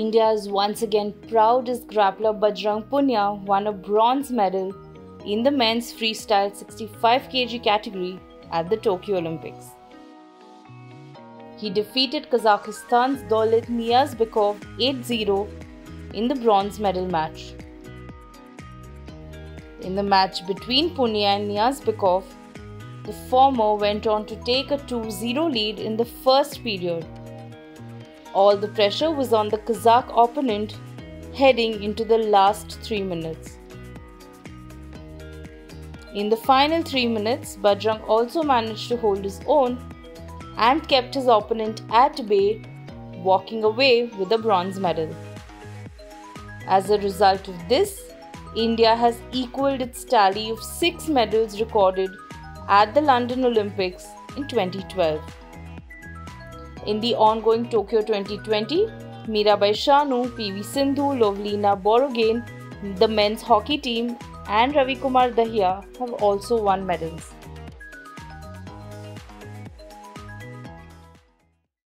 India is once again proudest grappler Bajrang Punia won a bronze medal in the men's freestyle 65 kg category at the Tokyo Olympics. He defeated Kazakhstan's Daulet Niyazbekov 8-0 in the bronze medal match. In the match between Punia and Niyazbekov, the former went on to take a 2-0 lead in the first period. All the pressure was on the Kazakh opponent heading into the last 3 minutes. In the final 3 minutes, Bajrang also managed to hold his own and kept his opponent at bay, walking away with a bronze medal. As a result of this, India has equaled its tally of 6 medals recorded at the London Olympics in 2012. In the ongoing Tokyo 2020, Mirabai Chanu, PV Sindhu, Lovlina Borgohain, the men's hockey team and Ravi Kumar Dahiya have also won medals.